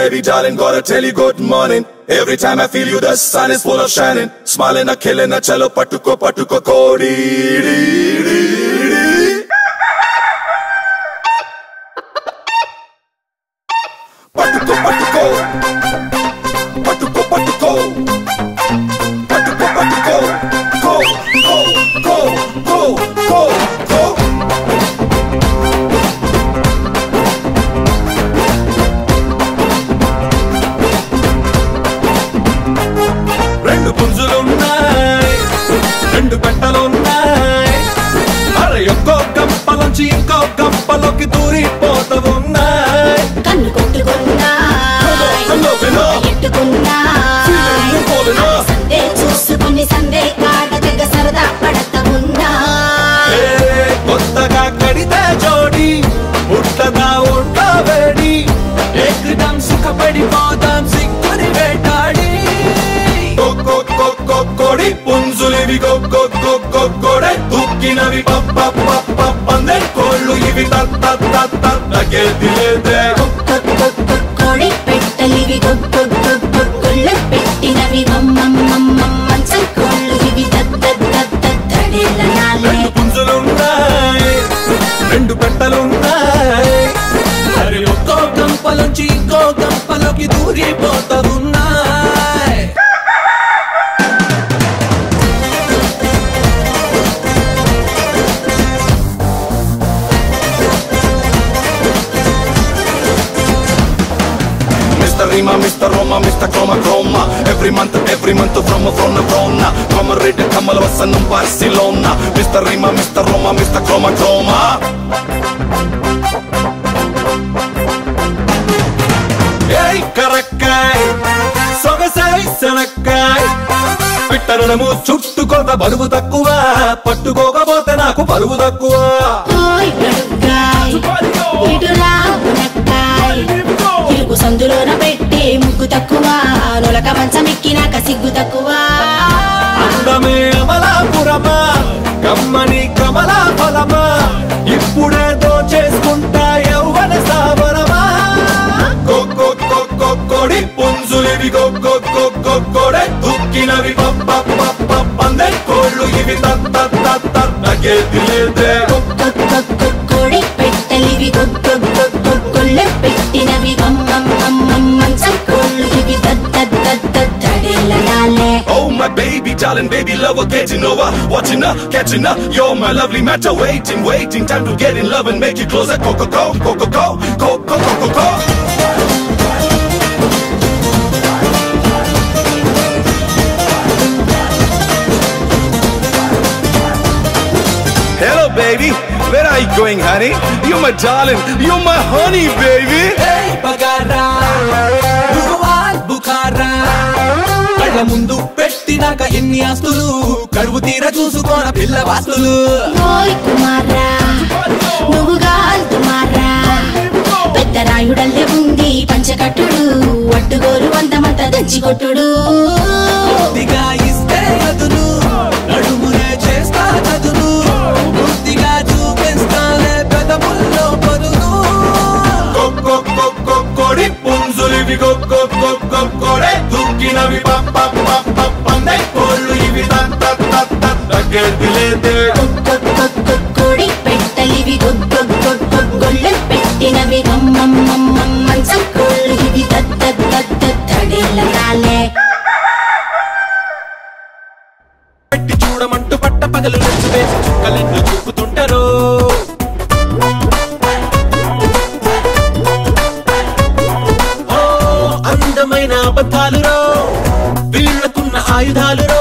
Baby darling, gotta tell you good morning. Every time I feel you, the sun is full of shining. Smiling, a killing, a chalo patuko patuko kodi. Mr. Roma, Mr. Chroma Chroma. Every month from a Frona Chroma Rita, Kamal Vassan, Barcelona. Mr. Rima, Mr. Roma, Mr. Chroma Chroma. Hey, Karakai, Sogasai, Sanakai. Pittaranamu, Chuttukoda, Barubudakua. Patukoga, Botanaku, Barubudakua. Oi, Karakai, Idura, Irugu Sandulona Petti, Muggu Takkuva, Nolaka Mancham Ekkinaka Siggu Takkuva. Andame Amalapurama, Gammani Kamalapalama, Ippude Docheskunta Yauvana Savarama. Ko ko ko ko kodi, Punzulivi ko ko ko ko kode, Dukkinavi pap pap pap pap ande, Kollu ivi tat tat tat tat nagetilede. Ko ko ko ko kodi, Pettalivi ko ko ko ko kolle pettinavi. My baby, darling, baby lover, getting over, watching her, catching her. You're my lovely matter, waiting, waiting, time to get in love and make you closer. Ko ko ko, ko ko ko, ko ko ko ko. Hello, baby, where are you going, honey? You're my darling, you're my honey, baby. Hey, bagara, bukhar, bukhara. Kalla mundu pettinaka inni astulu karuvu teera chusukona pilla vastulu. Noi kumara nuvu gaal kumara pedda raayudalle undi panchakattudu attugoru vandamanta danchi kottudu. Murtiga iste adunu nadumune chesta adunu murtiga chupenstale pedamullo padunu. Ko ko ko ko kodi punzulivi ko ko ko ko kodi. Dukkinavi pap pap pap pap ande kollu ivi tat tat tat tat nagetilede. Ko ko ko kodi pettalivi ko ko ko ko kolle pettinavi mam mam mam mam mansam kollu ivi tat tat tat tat tadelale. Petti chudamantu patta pagalu nunchu vesi chukkalinnu chuputuntaru. Andamaina abadhalu ro, veellakunna aayudhalu ro.